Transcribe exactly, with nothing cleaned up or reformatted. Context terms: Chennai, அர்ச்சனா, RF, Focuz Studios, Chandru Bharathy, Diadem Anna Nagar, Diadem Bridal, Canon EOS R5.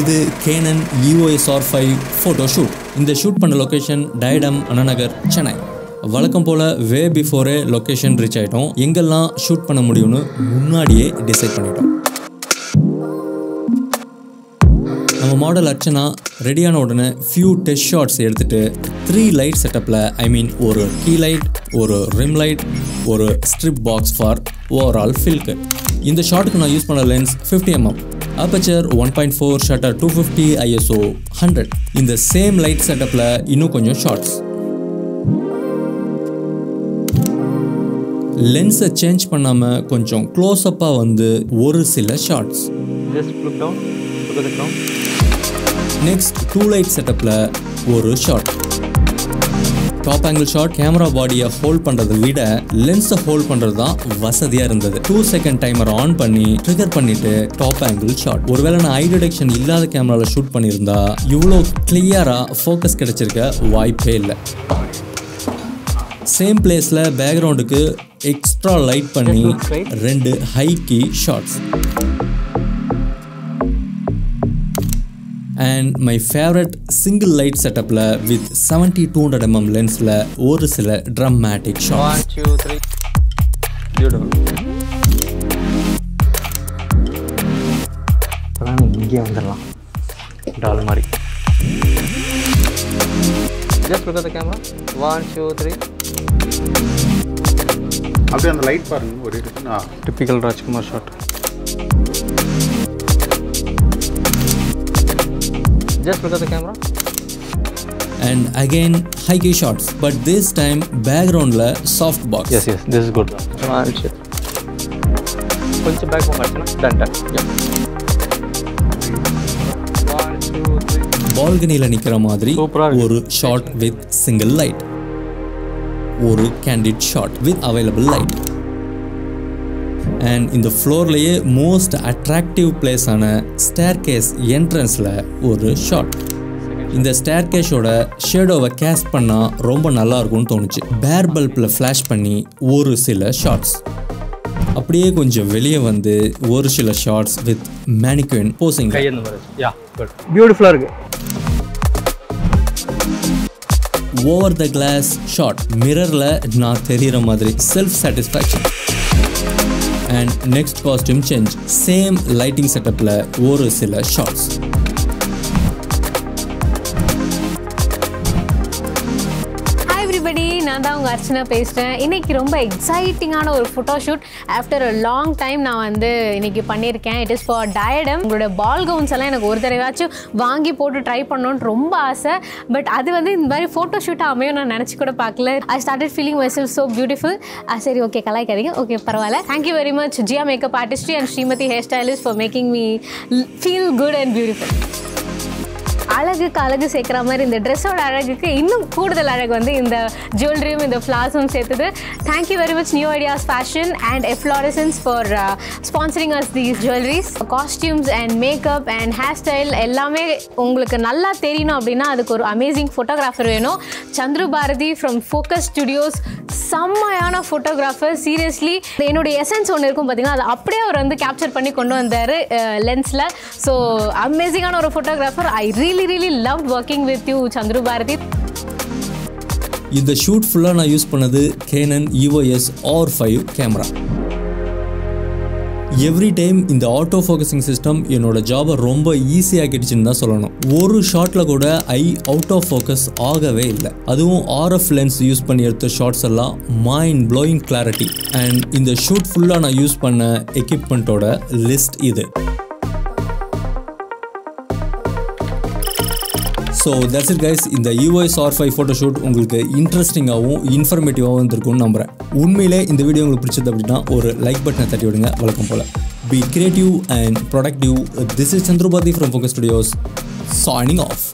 இது Canon E O S R five photo shoot. இந்த shoot பண்ண location Diadem Anna Nagar, Chennai. வழக்கம் போல வே பிஃபோரே லொகேஷன் ரீச் ஆயிட்டோம். எங்கெல்லாம் ஷூட் பண்ண முடியும்னு முன்னாடியே டிசைட் பண்ணிட்டோம். நம்ம மாடல் அர்ச்சனா ரெடியான உடனே few test shots எடுத்துட்டு three light setupல I mean ஒரு key light, ஒரு rim light, ஒரு strip box for overall filk. இந்த ஷாட்க்கு நான் யூஸ் பண்ண lens fifty millimeter, aperture one point four, shutter two fifty, I S O one hundred. இந்த same light setupல இன்னும் கொஞ்சம் shots. Lens change பண்ணாம கொஞ்சம் க்ளோஸ் அப்பா வந்து ஒரு சில shots. Just look down, look at the ground. Next two light setupல ஒரு shot. Top angle shot camera பாடியை ஹோல்ட் பண்றதை விட லென்ஸை ஹோல்ட் பண்றது தான் வசதியா இருந்தது. two second டைமர் ஆன் பண்ணி ட்ரிகர் பண்ணிட்டு டாப் ஆங்கிள் ஷாட். ஒருவேளை நான் ஐ டிடெக்ஷன் இல்லாத கேமரால ஷூட் பண்ணியிருந்தா இவ்வளோ கிளியரா ஃபோக்கஸ் கிடைச்சிருக்க வாய்ப்பே இல்லை. சேம் பிளேஸ்ல பேக்ரவுண்டுக்கு எக்ஸ்ட்ரா லைட் பண்ணி ரெண்டு high key shots. And my favourite single light செட்டப்ல with seventy two hundred mm லென்ஸ்ல ஒரு சில டிராமேட்டிக் ஷாட்ஸ். இங்கே வந்துடலாம் டால் மாதிரி. Just look at the camera. one two three. அப்படியே அந்த லைட் பாருங்க ஒரு இதுனா typical Rajkumar shot. Just look at the camera. And again high key shots, but this time background la soft box. Yes yes, this is good. Manche. கொஞ்சம் back போகட்டனா டன் டன். one two three. பால்கனில நிக்கிற மாதிரி ஒரு ஷாட் வித் சிங்கிள் லைட், ஒரு candid shot with available light. And இந்த ஃப்ளோர்லயே மோஸ்ட் அட்ராக்டிவ் பிளேஸான ஸ்டேர்கேஸ் என்ட்ரன்ஸ்ல ஒரு ஷாட். இந்த ஸ்டேர்கேஸோட ஷேடோவை கேஸ்ட் பண்ணா ரொம்ப நல்லா இருக்கும்னு தோணுச்சு. பேர் பல்ப்ல ஃபிளாஷ் பண்ணி ஒரு சில ஷாட்ஸ். அப்படியே கொஞ்சம் வெளியே வந்து ஒரு சில ஷாட்ஸ் வித் மேனிக்யூன் போசிங். பியூட்டிஃபுல்லா இருக்கு. ஓவர் த கிளாஸ் ஷாட், மிரர்ல நான் தெரிகிற மாதிரி self satisfaction. And next costume change, same lighting செட்டப்ல ஒரு சில ஷாட்ஸ். நான் தான் உங்கள் அர்ச்சனா பேசுகிறேன். இன்றைக்கி ரொம்ப எக்ஸைட்டிங்கான ஒரு photoshoot after a long time நான் வந்து இன்றைக்கி பண்ணியிருக்கேன். It is for Diadem. உங்களோட பால் கவுன்ஸ் எல்லாம் எனக்கு ஒரு தடவையாச்சும் வாங்கி போட்டு ட்ரை பண்ணணுன்னு ரொம்ப ஆசை. பட் அது வந்து இந்த மாதிரி ஃபோட்டோஷூட்டாக அமையும் நான் நினச்சி கூட பார்க்கல. I started feeling myself so beautiful. சரி ஓகே கலாய்க்காதீங்க, ஓகே பரவாயில்ல. Thank you very much Jiya makeup artistry and Srimathi hair stylist for making me feel good and beautiful. அழகுக்கு அழகு சேர்க்குற மாதிரி இந்த ட்ரெஸ்ஸோட அழகுக்கு இன்னும் கூடுதல் அழகு வந்து இந்த ஜுவல்லரியும் இந்த ஃப்ளார்ஸும் சேர்த்துது. Thank you very much new ideas fashion and efflorescence for sponsoring us these jewelleries. Costumes and makeup and hair style எல்லாமே உங்களுக்கு நல்லா தெரியணும் அப்படின்னா அதுக்கு ஒரு அமேசிங் ஃபோட்டோகிராஃபர் வேணும். Chandru Bharathi from focus studios செம்மையான ஃபோட்டோகிராஃபர். சீரியஸ்லி என்னுடைய எசன்ஸ் ஒன்று இருக்கும் பார்த்தீங்கன்னா அது அப்படியே அவர் வந்து கேப்சர் பண்ணி கொண்டு வந்தார் லென்ஸில். ஸோ அமேசிங்கான ஒரு photographer. I really really loved working with you Chandru Bharathy. இந்த ஷூட் ஃபுல்லா நான் யூஸ் பண்ணது Canon E O S R five கேமரா. எவ்ரி டைம் இந்த ஆட்டோ ஃபோகஸிங் சிஸ்டம் என்னோட ஜாபை ரொம்ப ஈஸியாக ஆக்கிடுச்சுன்னு தான் சொல்லணும். ஒரு ஷாட்டில் கூட ஐ அவுட் ஆஃப் ஃபோக்கஸ் ஆகவே இல்லை. அதுவும் ஆர்எஃப் லென்ஸ் யூஸ் பண்ணி எடுத்த ஷாட்ஸ் எல்லாம் மைண்ட் ப்ளோயிங் கிளாரிட்டி. அண்ட் இந்த ஷூட் ஃபுல்லாக நான் யூஸ் பண்ண எக்யூப்மெண்ட்டோட லிஸ்ட் இது. So that's it guys. இந்த E O S R five photoshoot உங்களுக்கு இன்ட்ரெஸ்டிங்காகவும் இன்ஃபர்மேட்டிவாகவும் இருந்திருக்கும்னு நம்புகிறேன். உண்மையிலே இந்த வீடியோ உங்களுக்கு பிடிச்சது அப்படின்னா ஒரு லைக் பட்டனை தட்டி விடுங்க. வழக்கம் போல் be creative and productive. This is Chandru Bharathy from focus studios signing off.